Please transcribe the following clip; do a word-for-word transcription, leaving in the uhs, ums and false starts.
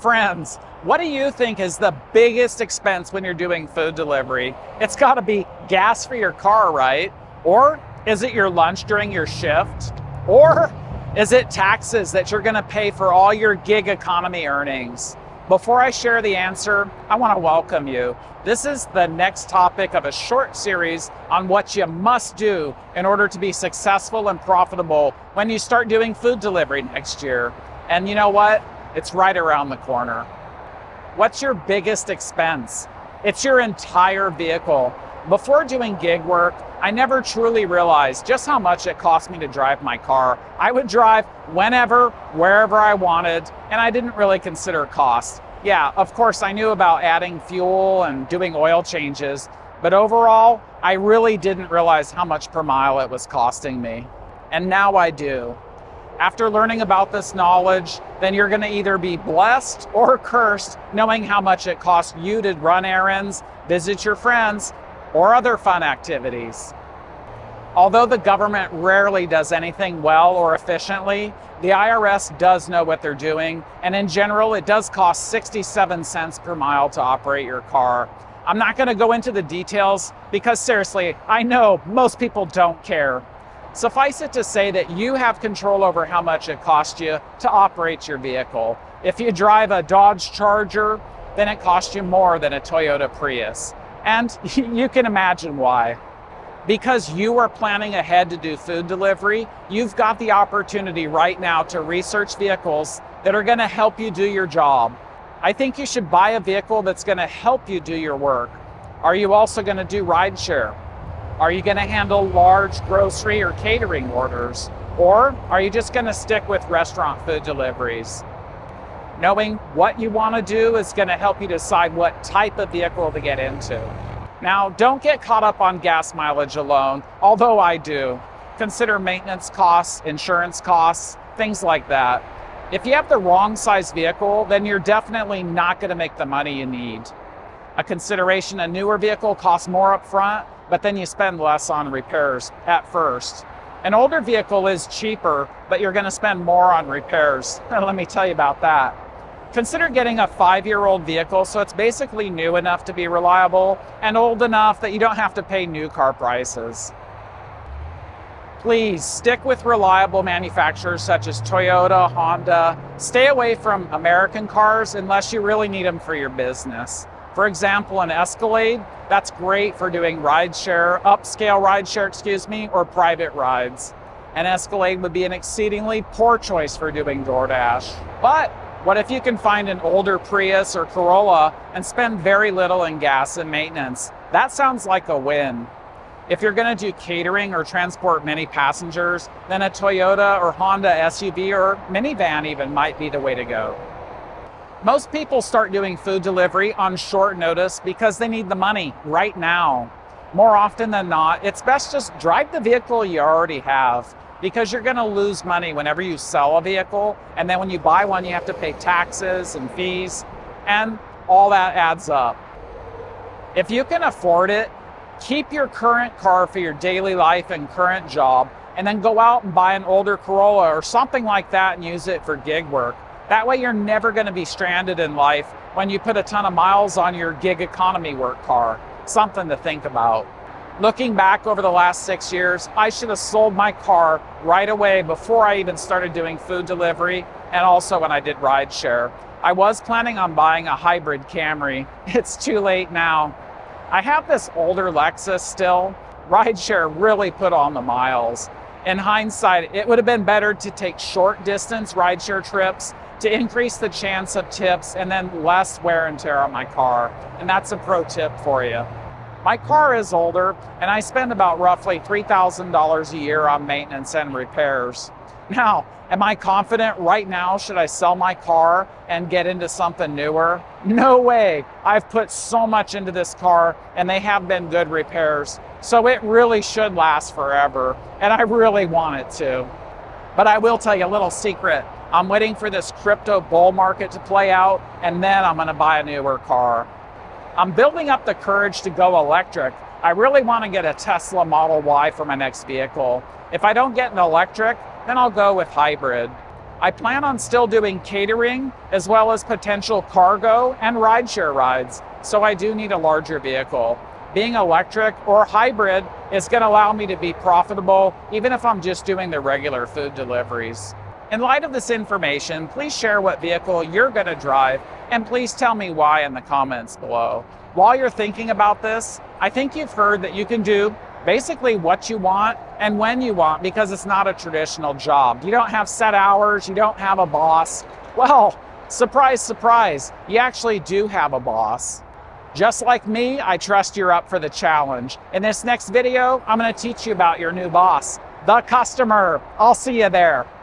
Friends, what do you think is the biggest expense when you're doing food delivery? It's got to be gas for your car, right? Or is it your lunch during your shift? Or is it taxes that you're going to pay for all your gig economy earnings? Before I share the answer, I want to welcome you. This is the next topic of a short series on what you must do in order to be successful and profitable when you start doing food delivery next year. And you know what? It's right around the corner. What's your biggest expense? It's your entire vehicle. Before doing gig work, I never truly realized just how much it cost me to drive my car. I would drive whenever, wherever I wanted, and I didn't really consider cost. Yeah, of course, I knew about adding fuel and doing oil changes, but overall, I really didn't realize how much per mile it was costing me. And now I do. After learning about this knowledge, then you're gonna either be blessed or cursed knowing how much it costs you to run errands, visit your friends, or other fun activities. Although the government rarely does anything well or efficiently, the I R S does know what they're doing, and in general, it does cost sixty-seven cents per mile to operate your car. I'm not gonna go into the details because seriously, I know most people don't care. Suffice it to say that you have control over how much it costs you to operate your vehicle. If you drive a Dodge Charger, then it costs you more than a Toyota Prius. And you can imagine why. Because you are planning ahead to do food delivery, you've got the opportunity right now to research vehicles that are going to help you do your job. I think you should buy a vehicle that's going to help you do your work. Are you also going to do rideshare? Are you gonna handle large grocery or catering orders? Or are you just gonna stick with restaurant food deliveries? Knowing what you wanna do is gonna help you decide what type of vehicle to get into. Now, don't get caught up on gas mileage alone, although I do. Consider maintenance costs, insurance costs, things like that. If you have the wrong size vehicle, then you're definitely not gonna make the money you need. A consideration, a newer vehicle costs more up front, but then you spend less on repairs at first. An older vehicle is cheaper, but you're gonna spend more on repairs. And let me tell you about that. Consider getting a five-year-old vehicle so it's basically new enough to be reliable and old enough that you don't have to pay new car prices. Please stick with reliable manufacturers such as Toyota, Honda. Stay away from American cars unless you really need them for your business. For example, an Escalade, that's great for doing rideshare, upscale rideshare, excuse me, or private rides. An Escalade would be an exceedingly poor choice for doing DoorDash. But what if you can find an older Prius or Corolla and spend very little in gas and maintenance? That sounds like a win. If you're gonna do catering or transport many passengers, then a Toyota or Honda S U V or minivan even might be the way to go. Most people start doing food delivery on short notice because they need the money right now. More often than not, it's best just drive the vehicle you already have because you're gonna lose money whenever you sell a vehicle, and then when you buy one, you have to pay taxes and fees, and all that adds up. If you can afford it, keep your current car for your daily life and current job, and then go out and buy an older Corolla or something like that and use it for gig work. That way you're never gonna be stranded in life when you put a ton of miles on your gig economy work car. Something to think about. Looking back over the last six years, I should have sold my car right away before I even started doing food delivery and also when I did rideshare. I was planning on buying a hybrid Camry. It's too late now. I have this older Lexus still. Rideshare really put on the miles. In hindsight, it would have been better to take short distance rideshare trips to increase the chance of tips and then less wear and tear on my car. And that's a pro tip for you. My car is older and I spend about roughly three thousand dollars a year on maintenance and repairs. Now, am I confident right now? Should I sell my car and get into something newer? No way. I've put so much into this car and they have been good repairs. So it really should last forever. And I really want it to. But I will tell you a little secret. I'm waiting for this crypto bull market to play out, and then I'm gonna buy a newer car. I'm building up the courage to go electric. I really wanna get a Tesla Model Y for my next vehicle. If I don't get an electric, then I'll go with hybrid. I plan on still doing catering as well as potential cargo and rideshare rides, so I do need a larger vehicle. Being electric or hybrid is going to allow me to be profitable even if I'm just doing the regular food deliveries. In light of this information, please share what vehicle you're going to drive, and please tell me why in the comments below. While you're thinking about this, I think you've heard that you can do basically what you want and when you want because it's not a traditional job. You don't have set hours, you don't have a boss. Well, surprise, surprise, you actually do have a boss. Just like me, I trust you're up for the challenge. In this next video, I'm going to teach you about your new boss, the customer. I'll see you there.